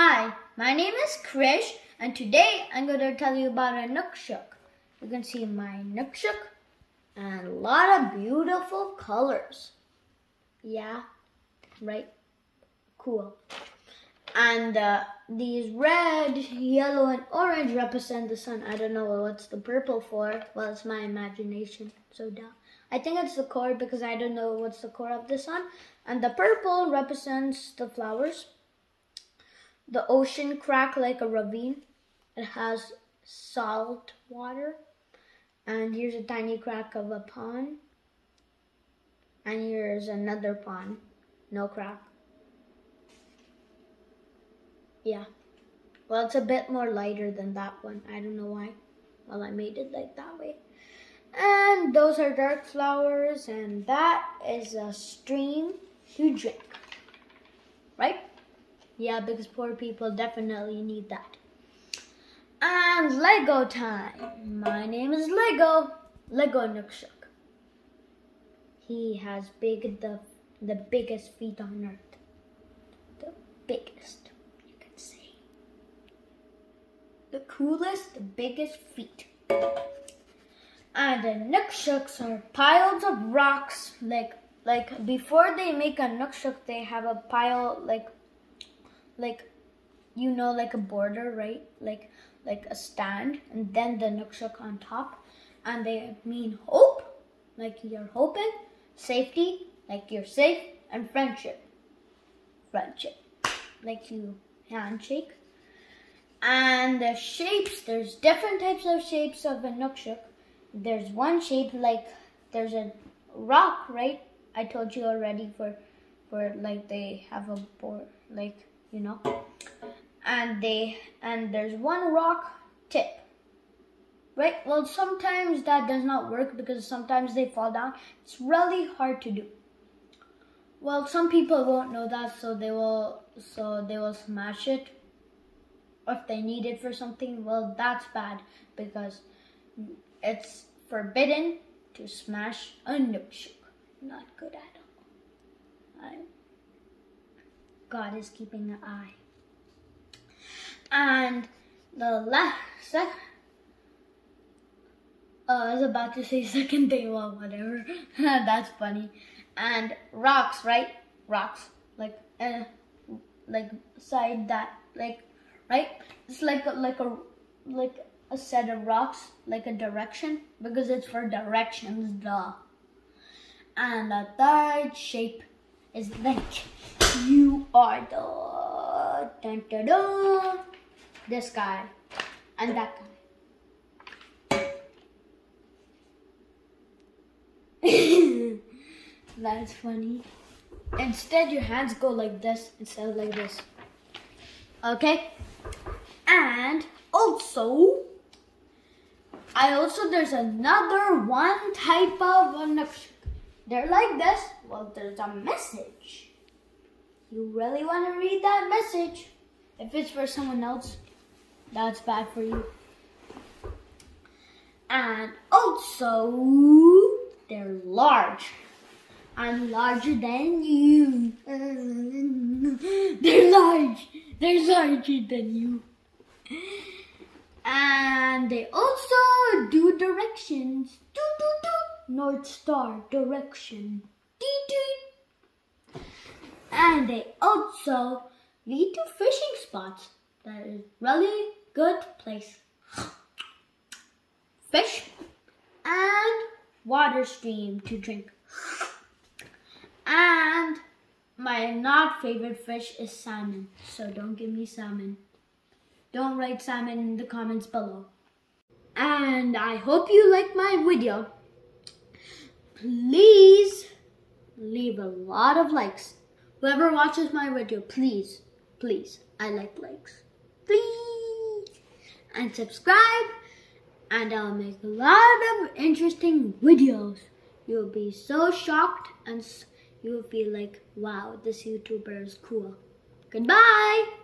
Hi, my name is Krish, and today I'm going to tell you about Inukshuk. You can see my Inukshuk and a lot of beautiful colors. Yeah, right? Cool. And these red, yellow, and orange represent the sun. I don't know what's the purple for. Well, it's my imagination, so duh. I think it's the core because I don't know what's the core of the sun. And the purple represents the flowers. The ocean crack like a ravine. It has salt water. And here's a tiny crack of a pond. And here's another pond. No crack. Yeah. Well, it's a bit more lighter than that one. I don't know why. Well, I made it like that way. And those are dark flowers, and that is a stream to drink, right? Yeah, because poor people definitely need that. And Lego time. My name is Lego Inukshuk. He has the biggest feet on earth. The biggest, you can say. The coolest, the biggest feet. And the Inukshuks are piles of rocks. Like before they make a Inukshuk, they have a pile like a border, right? Like a stand, and then the Inukshuk on top. And they mean hope, like you're hoping, safety, like you're safe, and friendship, like you handshake. And the shapes, there's different types of shapes of a Inukshuk. There's one shape like there's a rock, right? I told you already for like they have a board, like, you know. And there's one rock tip, right? Well, sometimes that does not work because sometimes they fall down. It's really hard to do. Well, some people won't know that, so they will smash it if they need it for something. Well, that's bad because it's forbidden to smash a Inukshuk. Not good at all. God is keeping an eye. And the I was about to say second day, well, whatever. That's funny. And rocks, right? Rocks. Like side that, like, right? It's like a set of rocks, like a direction, because it's for directions, duh. And the third shape is like you are the dun, dun, dun, this guy and that guy. That's funny. Instead, your hands go like this instead of like this. Okay, and also. There's another one type of Inukshuk. They're like this. Well, there's a message. You really want to read that message. If it's for someone else, that's bad for you. And also, they're large. I'm larger than you. They're large. They're larger than you. And they also do directions. Do, do, do. North Star direction. Dee, dee. And they also lead to fishing spots. That is really good place. Fish and water stream to drink. And my not favorite fish is salmon. So don't give me salmon. Don't write salmon in the comments below. And I hope you like my video. Please leave a lot of likes. Whoever watches my video, please, please, I like likes. Please. And subscribe. And I'll make a lot of interesting videos. You'll be so shocked and you'll be like, wow, this YouTuber is cool. Goodbye.